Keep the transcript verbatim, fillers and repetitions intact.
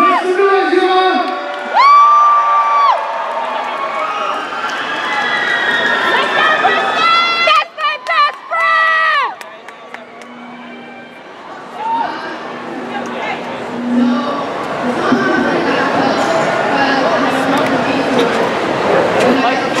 Make some noise, you know. That's my best friend! Ah! Well, I want to talk about the mic.